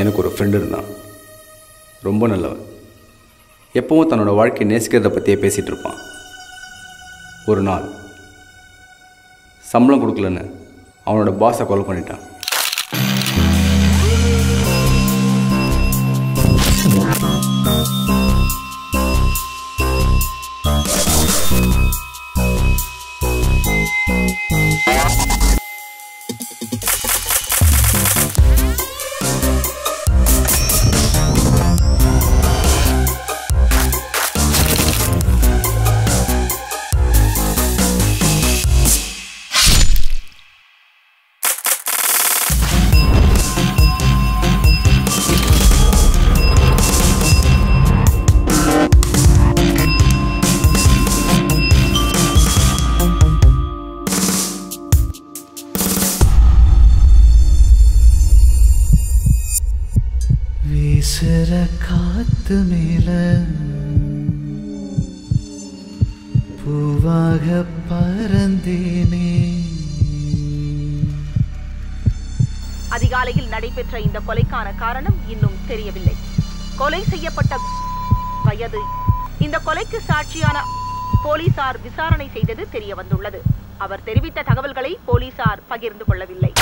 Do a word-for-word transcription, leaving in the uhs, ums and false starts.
எனக்கு ஒரு friend இருந்தான். ரொம்ப நல்லவன். எப்பவும் தன்னோட வாழ்க்கையை நேசிக்கிறத பற்றியே பேசிகிட்டு இருப்பான். ஒரு நாள் சம்பளம் கொடுக்கலன்னு அவனோட பாஸை கொலை பண்ணிட்டான். அதிகாலையில் நடைபெற்ற இந்த கொலைக்கான காரணம் இன்னும் தெரியவில்லை. கொலை செய்யப்பட்ட வயது இந்த கொலைக்கு சாட்சியான போலீசார் விசாரணை செய்தது தெரிய வந்துள்ளது. அவர் தெரிவித்த தகவல்களை போலீசார் பகிர்ந்து கொள்ளவில்லை.